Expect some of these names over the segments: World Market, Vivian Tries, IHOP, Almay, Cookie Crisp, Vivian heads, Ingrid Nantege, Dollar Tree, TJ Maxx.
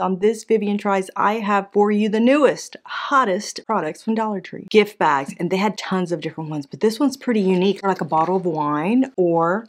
On this Vivian Tries, I have for you the newest, hottest products from Dollar Tree. Gift bags, and they had tons of different ones, but this one's pretty unique. Like a bottle of wine or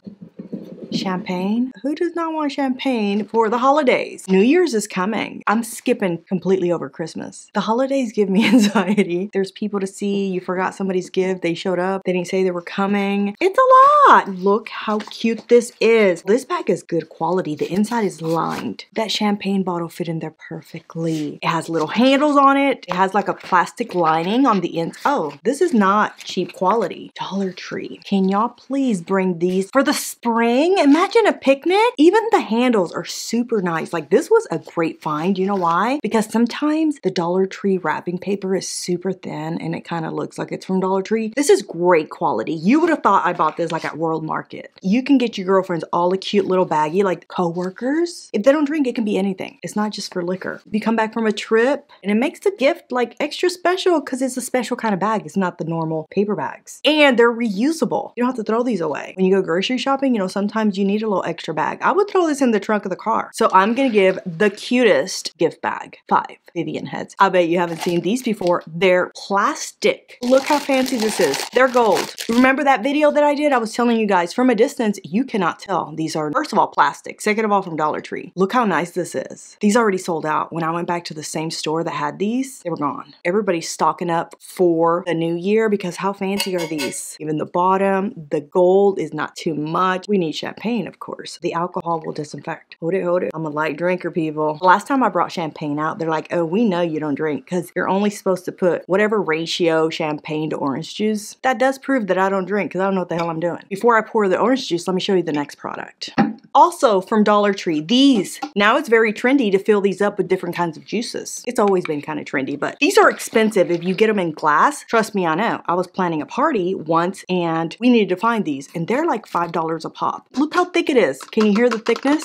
champagne. Who does not want champagne for the holidays? New Year's is coming. I'm skipping completely over Christmas. The holidays give me anxiety. There's people to see. You forgot somebody's gift. They showed up. They didn't say they were coming. It's a lot. Look how cute this is. This bag is good quality. The inside is lined. That champagne bottle fit in there perfectly. It has little handles on it. It has like a plastic lining on the inside. Oh, this is not cheap quality. Dollar Tree. Can y'all please bring these for the spring? Imagine a picnic. Even the handles are super nice. Like, this was a great find. You know why? Because sometimes the Dollar Tree wrapping paper is super thin and it kind of looks like it's from Dollar Tree. This is great quality. You would have thought I bought this like at World Market. You can get your girlfriends all a cute little baggie, like coworkers. If they don't drink, it can be anything. It's not just for liquor. You come back from a trip and it makes the gift like extra special because it's a special kind of bag. It's not the normal paper bags. And they're reusable. You don't have to throw these away. When you go grocery shopping, you know, sometimes you need a little extra bag. I would throw this in the trunk of the car. So I'm gonna give the cutest gift bag 5 Vivian heads. I bet you haven't seen these before. They're plastic. Look how fancy this is. They're gold. Remember that video that I did? I was telling you guys, from a distance, you cannot tell. These are, first of all, plastic. Second of all, from Dollar Tree. Look how nice this is. These already sold out. When I went back to the same store that had these, they were gone. Everybody's stocking up for the new year because how fancy are these? Even the bottom, the gold is not too much. We need champagne. Of course. The alcohol will disinfect. Hold it, hold it. I'm a light drinker, people. Last time I brought champagne out, they're like, oh, we know you don't drink because you're only supposed to put whatever ratio champagne to orange juice. That does prove that I don't drink because I don't know what the hell I'm doing. Before I pour the orange juice, let me show you the next product. Also from Dollar Tree, these. Now it's very trendy to fill these up with different kinds of juices. It's always been kind of trendy, but these are expensive if you get them in glass. Trust me, I know. I was planning a party once and we needed to find these and they're like $5 a pop. Look how thick it is. Can you hear the thickness?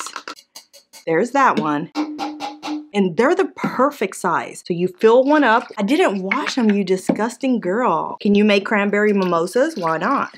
There's that one. And they're the perfect size. So you fill one up. I didn't wash them, you disgusting girl. Can you make cranberry mimosas? Why not?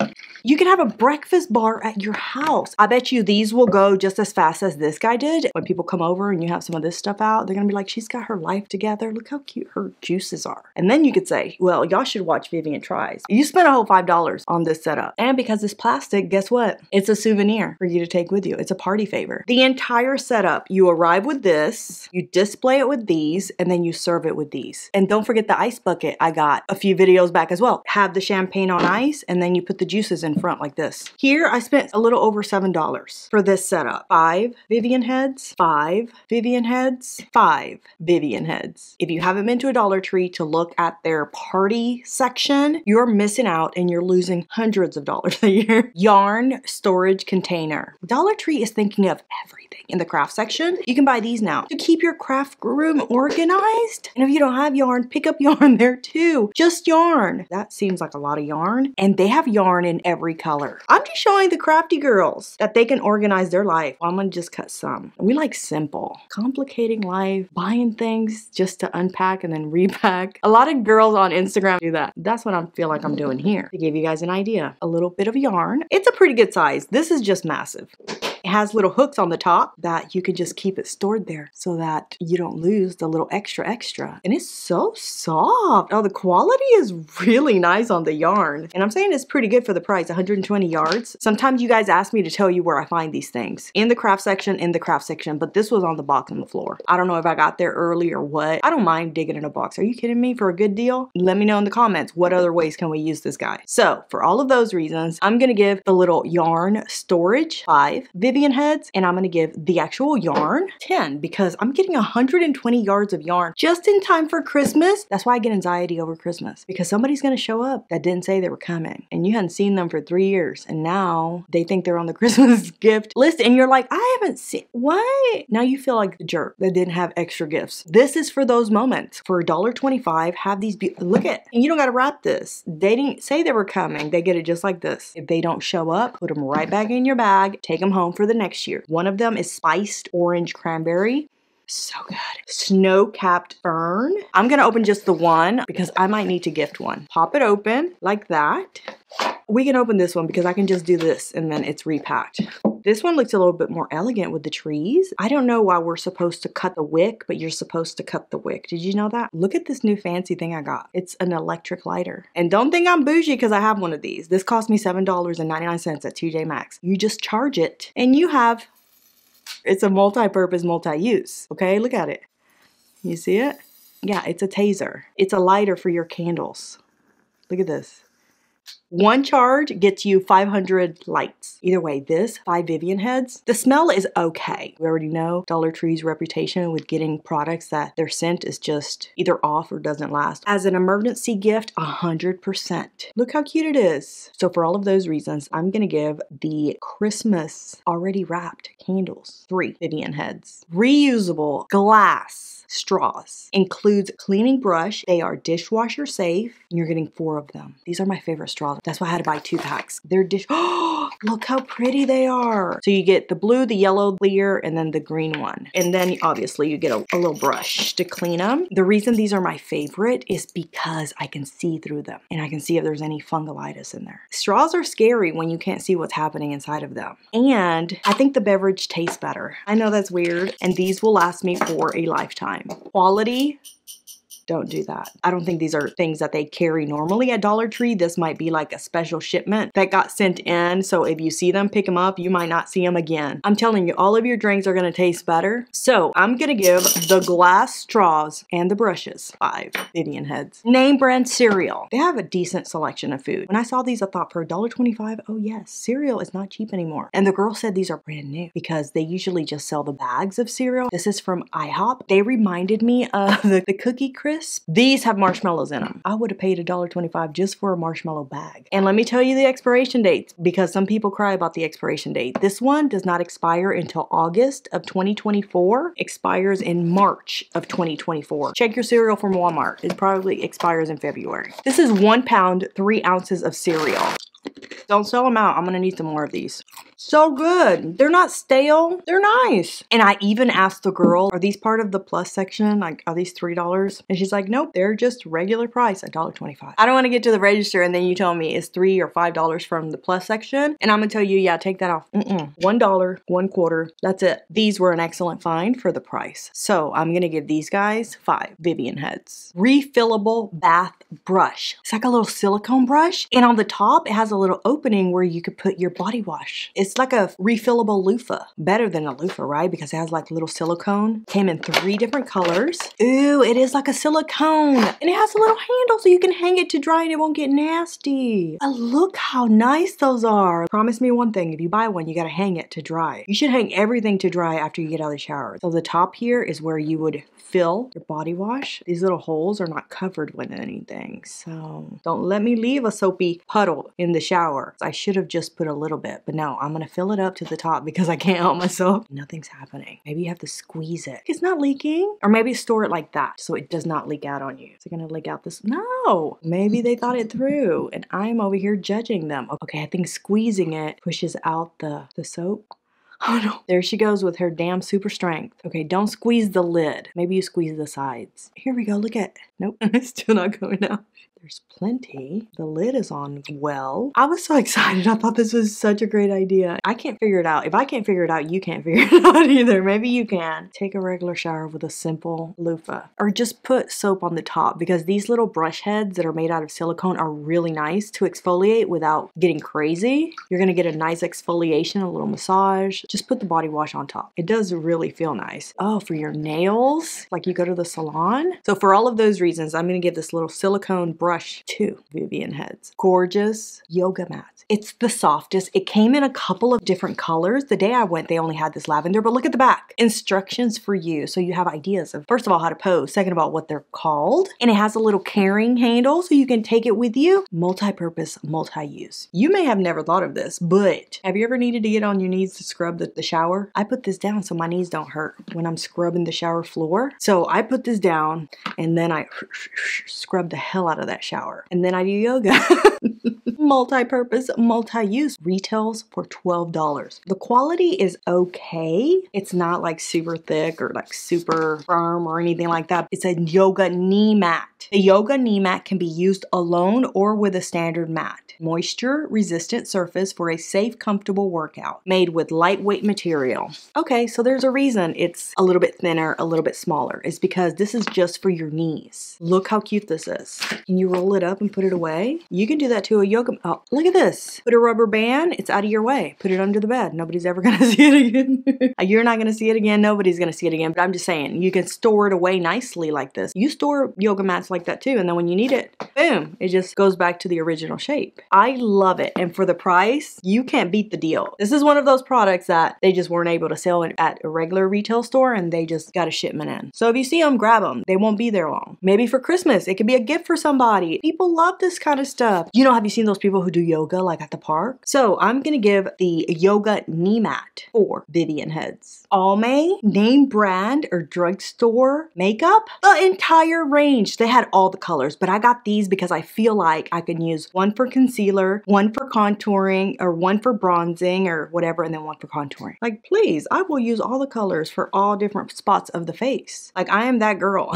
You can have a breakfast bar at your house. I bet you these will go just as fast as this guy did. When people come over and you have some of this stuff out, they're gonna be like, she's got her life together. Look how cute her juices are. And then you could say, well, y'all should watch Vivian Tries. You spent a whole $5 on this setup. And because it's plastic, guess what? It's a souvenir for you to take with you. It's a party favor. The entire setup, you arrive with this, you display it with these, and then you serve it with these. And don't forget the ice bucket. I got a few videos back as well. Have the champagne on ice, and then you put the juices in front like this. Here I spent a little over $7 for this setup. 5 Vivian heads, 5 Vivian heads, 5 Vivian heads. If you haven't been to a Dollar Tree to look at their party section, you're missing out and you're losing hundreds of dollars a year. Yarn storage container. Dollar Tree is thinking of everything. In the craft section, you can buy these now to keep your craft room organized. And if you don't have yarn, pick up yarn there too. Just yarn. That seems like a lot of yarn. And they have yarn in every color. I'm just showing the crafty girls that they can organize their life. Well, I'm gonna just cut some. We like simple. Complicating life, buying things just to unpack and then repack. A lot of girls on Instagram do that. That's what I feel like I'm doing here. To give you guys an idea. A little bit of yarn. It's a pretty good size. This is just massive. It has little hooks on the top that you can just keep it stored there so that you don't lose the little extra. And it's so soft. Oh, the quality is really nice on the yarn. And I'm saying it's pretty good for the price, 120 yards. Sometimes you guys ask me to tell you where I find these things. In the craft section, but this was on the box on the floor. I don't know if I got there early or what. I don't mind digging in a box. Are you kidding me? For a good deal? Let me know in the comments, what other ways can we use this guy? So for all of those reasons, I'm gonna give the little yarn storage 5 Vivian heads, and I'm gonna give the actual yarn 10 because I'm getting 120 yards of yarn just in time for Christmas. That's why I get anxiety over Christmas, because somebody's gonna show up that didn't say they were coming and you hadn't seen them for 3 years and now they think they're on the Christmas gift list and you're like, I haven't seen what? Now you feel like the jerk that didn't have extra gifts. This is for those moments. For $1.25, have these be look at, and you don't gotta wrap this. They didn't say they were coming. They get it just like this. If they don't show up, put them right back in your bag, take them home for the next year. One of them is spiced orange cranberry. So good. Snow-capped fern. I'm gonna open just the one because I might need to gift one. Pop it open like that. We can open this one because I can just do this and then it's repacked. This one looks a little bit more elegant with the trees. I don't know why we're supposed to cut the wick, but you're supposed to cut the wick. Did you know that? Look at this new fancy thing I got. It's an electric lighter. And don't think I'm bougie because I have one of these. This cost me $7.99 at TJ Maxx. You just charge it and you have, it's a multi-purpose, multi-use. Okay, look at it. You see it? Yeah, it's a taser. It's a lighter for your candles. Look at this. One charge gets you 500 lights. Either way, this, 5 Vivian heads. The smell is okay. We already know Dollar Tree's reputation with getting products that their scent is just either off or doesn't last. As an emergency gift, 100%. Look how cute it is. So for all of those reasons, I'm gonna give the Christmas already wrapped candles 3 Vivian heads. Reusable glass straws. Includes cleaning brush. They are dishwasher safe. And you're getting 4 of them. These are my favorite straws. That's why I had to buy 2 packs. They're oh, look how pretty they are. So you get the blue, the yellow, clear, and then the green one. And then obviously you get a little brush to clean them. The reason these are my favorite is because I can see through them and I can see if there's any fungulitis in there. Straws are scary when you can't see what's happening inside of them. And I think the beverage tastes better. I know that's weird. And these will last me for a lifetime. Quality. Don't do that. I don't think these are things that they carry normally at Dollar Tree. This might be like a special shipment that got sent in. So if you see them, pick them up. You might not see them again. I'm telling you, all of your drinks are going to taste better. So I'm going to give the glass straws and the brushes 5 Vivian heads. Name brand cereal. They have a decent selection of food. When I saw these, I thought for $1.25, oh yes, cereal is not cheap anymore. And the girl said these are brand new because they usually just sell the bags of cereal. This is from IHOP. They reminded me of the Cookie Crisp. These have marshmallows in them. I would have paid $1.25 just for a marshmallow bag. And let me tell you the expiration dates because some people cry about the expiration date. This one does not expire until August of 2024. Expires in March of 2024. Check your cereal from Walmart. It probably expires in February. This is 1 pound, 3 ounces of cereal. Don't sell them out. I'm gonna need some more of these. So good. They're not stale. They're nice. And I even asked the girl, are these part of the plus section? Like, are these $3? And she's like, nope, they're just regular price, $1.25. I don't want to get to the register and then you tell me it's $3 or $5 from the plus section. And I'm gonna tell you, yeah, take that off. $1, $0.25. That's it. These were an excellent find for the price. So I'm gonna give these guys 5 Vivian heads. Refillable bath brush. It's like a little silicone brush. And on the top, it has a little opening where you could put your body wash. It's like a refillable loofah. Better than a loofah, right? Because it has like little silicone. Came in 3 different colors. Ooh, it is like a silicone. And it has a little handle so you can hang it to dry and it won't get nasty. Oh, look how nice those are. Promise me one thing. If you buy one, you gotta hang it to dry. You should hang everything to dry after you get out of the shower. So the top here is where you would fill your body wash. These little holes are not covered with anything. So don't let me leave a soapy puddle in the shower. I should have just put a little bit, but no, I'm gonna fill it up to the top because I can't help myself. Nothing's happening. Maybe you have to squeeze it. It's not leaking. Or maybe store it like that so it does not leak out on you. Is it gonna leak out this? No! Maybe they thought it through and I'm over here judging them. Okay, I think squeezing it pushes out the soap. Oh no. There she goes with her damn super strength. Okay, don't squeeze the lid. Maybe you squeeze the sides. Here we go. Look at. Nope. It's still not going out. There's plenty. The lid is on well. I was so excited. I thought this was such a great idea. I can't figure it out. If I can't figure it out, you can't figure it out either. Maybe you can. Take a regular shower with a simple loofah. Or just put soap on the top because these little brush heads that are made out of silicone are really nice to exfoliate without getting crazy. You're gonna get a nice exfoliation, a little massage. Just put the body wash on top. It does really feel nice. Oh, for your nails, like you go to the salon. So for all of those reasons, I'm gonna give this little silicone brush 2 Vivian heads. Gorgeous yoga mats. It's the softest. It came in a couple of different colors. The day I went, they only had this lavender, but look at the back. Instructions for you. So you have ideas of, first of all, how to pose. Second of all, what they're called. And it has a little carrying handle so you can take it with you. Multi-purpose, multi-use. You may have never thought of this, but have you ever needed to get on your knees to scrub the shower? I put this down so my knees don't hurt when I'm scrubbing the shower floor. So I put this down and then I scrub the hell out of that shower. And then I do yoga. Multi-purpose, multi-use. Retails for $12. The quality is okay. It's not like super thick or like super firm or anything like that. It's a yoga knee mat. The yoga knee mat can be used alone or with a standard mat. soft, moisture-resistant surface for a safe, comfortable workout. Made with lightweight material. Okay, so there's a reason it's a little bit thinner, a little bit smaller. It's because this is just for your knees. Look how cute this is. Can you roll it up and put it away? You can do that to a yoga. Oh, look at this. Put a rubber band. It's out of your way. Put it under the bed. Nobody's ever gonna see it again. You're not gonna see it again. Nobody's gonna see it again. But I'm just saying, you can store it away nicely like this. You store yoga mats like that too, and then when you need it, boom, it just goes back to the original shape. I love it, and for the price, you can't beat the deal. This is one of those products that they just weren't able to sell at a regular retail store, and they just got a shipment in. So if you see them, grab them. They won't be there long. Maybe for Christmas, it could be a gift for somebody. People love this kind of stuff. You know, have you seen those people who do yoga like at the park? So I'm gonna give the yoga knee mat for Vivian Heads. Almay, name brand or drugstore makeup, the entire range. They had all the colors, but I got these because I feel like I can use one for concealer, one for contouring, or one for bronzing or whatever, and then one for contouring. Like, please, I will use all the colors for all different spots of the face. Like, I am that girl.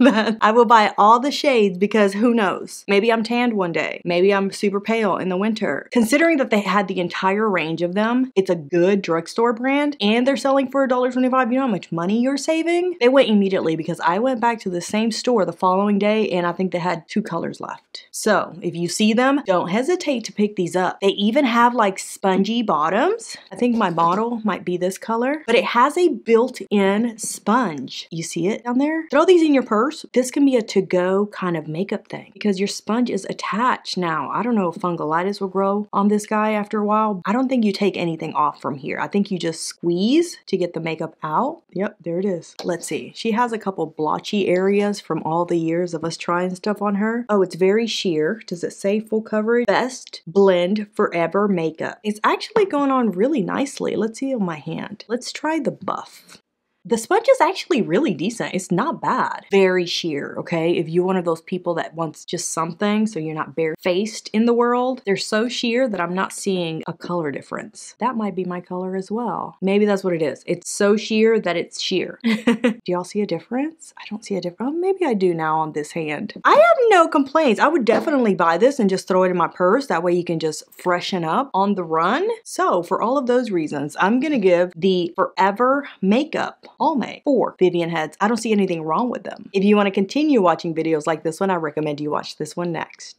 I will buy all the shades because who knows? Maybe I'm tanned one day. Maybe I'm super pale in the winter. Considering that they had the entire range of them, it's a good drugstore brand, and they're selling for $1.25. You know how much money you're saving? They went immediately because I went back to the same store the following day, and I think they had 2 colors left. So if you see them, don't hesitate to pick these up. They even have like spongy bottoms. I think my bottle might be this color, but it has a built-in sponge. You see it down there? Throw these in your purse. This can be a to-go kind of makeup thing because your sponge is attached now. I don't know if fungal will grow on this guy after a while. I don't think you take anything off from here. I think you just squeeze to get the makeup out. Yep, there it is. Let's see. She has a couple blotchy areas from all the years of us trying stuff on her. Oh, it's very sheer. Does it say full coverage? Best Blend Forever Makeup. It's actually going on really nicely. Let's see on my hand. Let's try the buff. The sponge is actually really decent. It's not bad. Very sheer, okay? If you're one of those people that wants just something so you're not barefaced in the world, they're so sheer that I'm not seeing a color difference. That might be my color as well. Maybe that's what it is. It's so sheer that it's sheer. Do y'all see a difference? I don't see a difference. Oh, maybe I do now on this hand. I have no complaints. I would definitely buy this and just throw it in my purse. That way you can just freshen up on the run. So for all of those reasons, I'm gonna give the Forever Makeup Almay for Vivian Heads. I don't see anything wrong with them. If you want to continue watching videos like this one, I recommend you watch this one next.